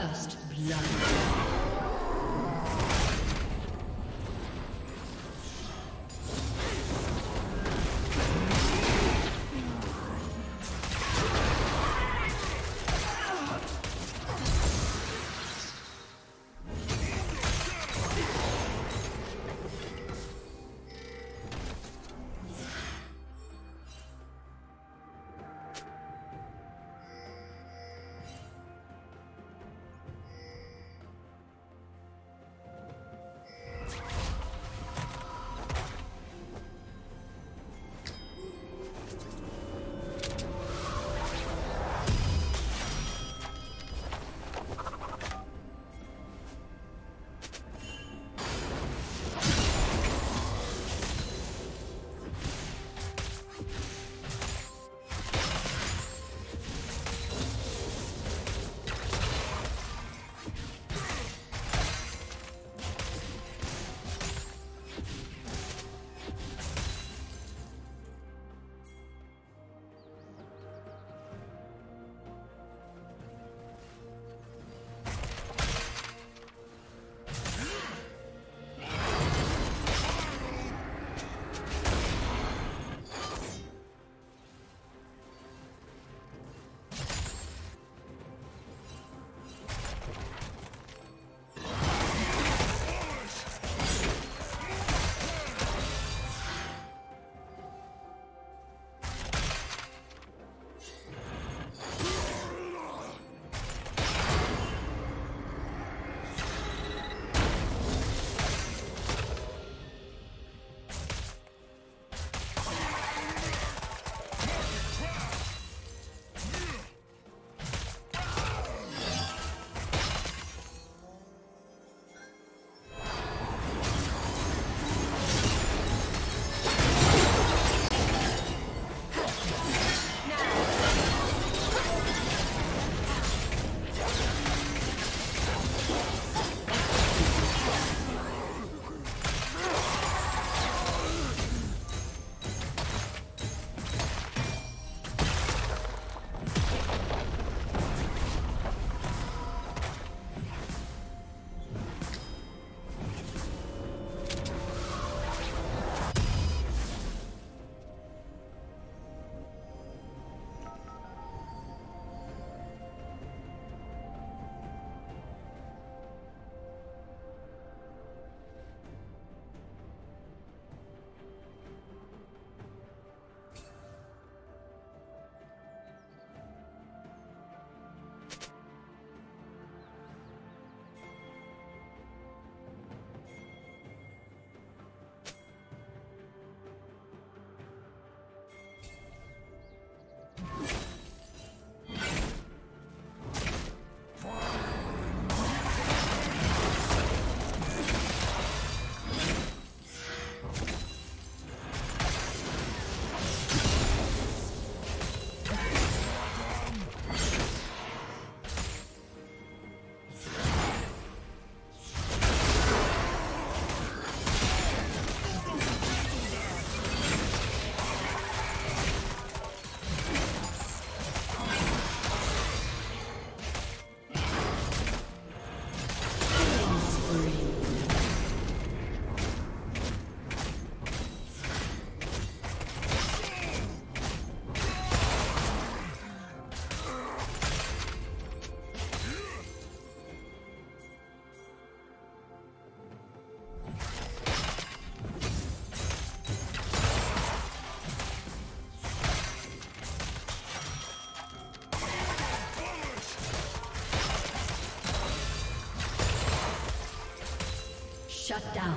First blood. Shut down.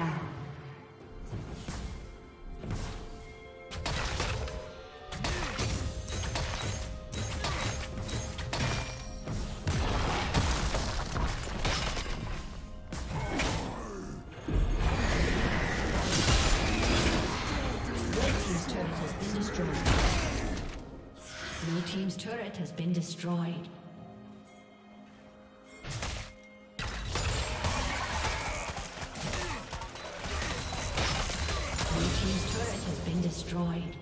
down. Has been destroyed. Blue team's turret has been destroyed.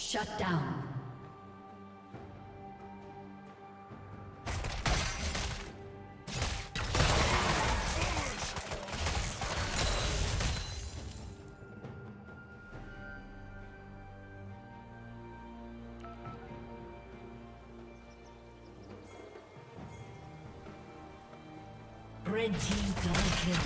Shut down. Red team double kill.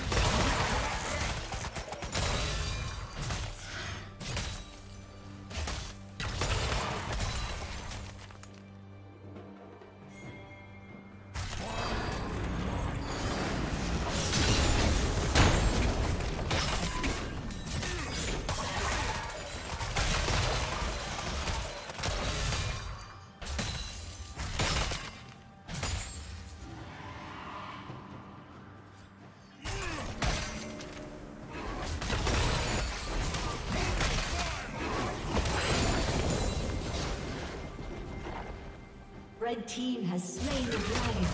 The red team has slain the dragon.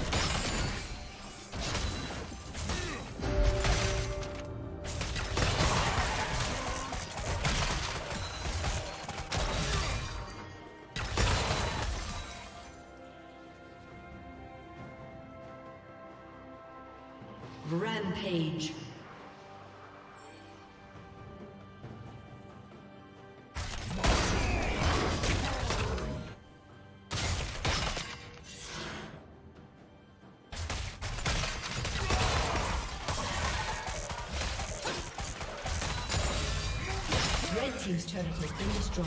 Blue team's turret has been destroyed.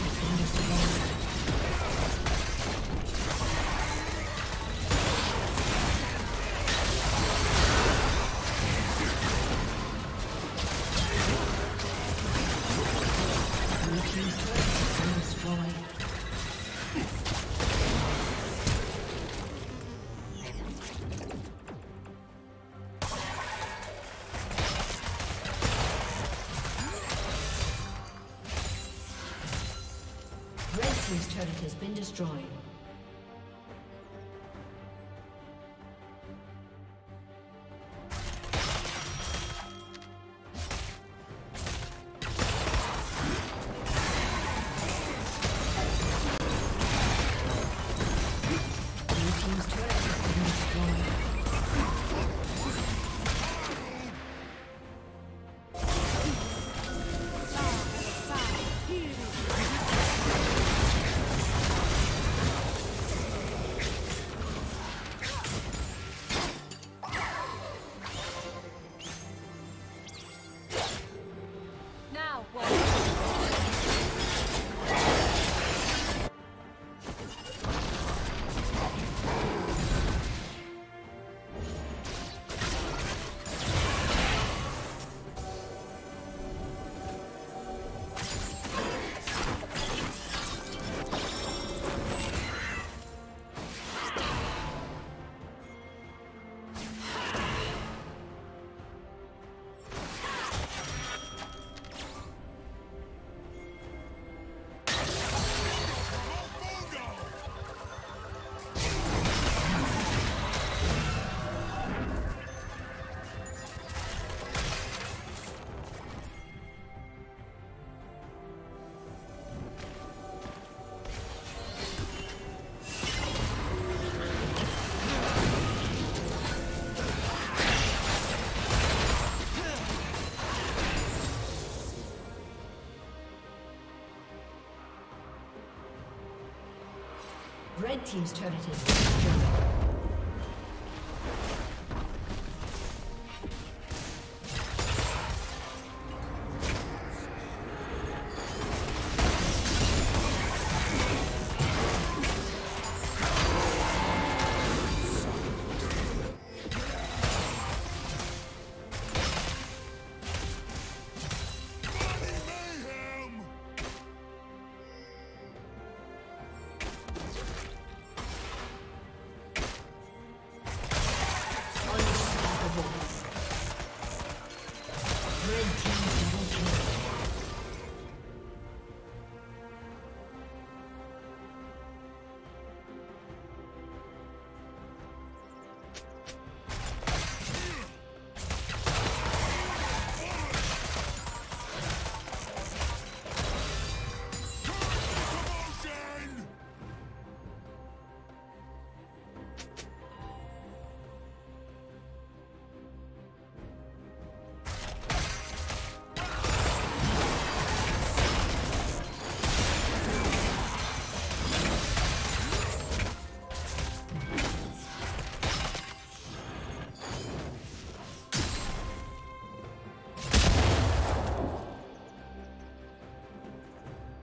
This turret has been destroyed. Red team's turret has been destroyed.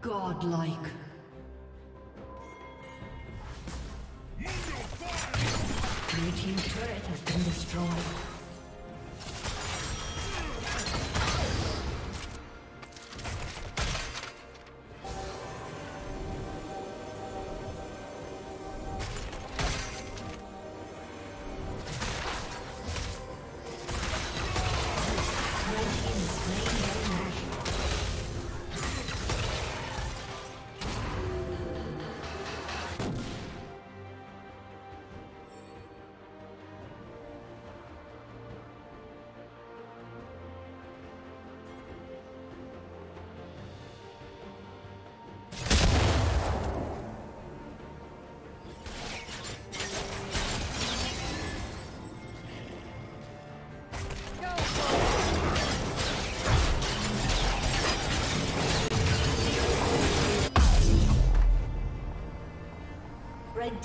Godlike. Your team's turret has been destroyed. Red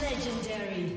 Legendary.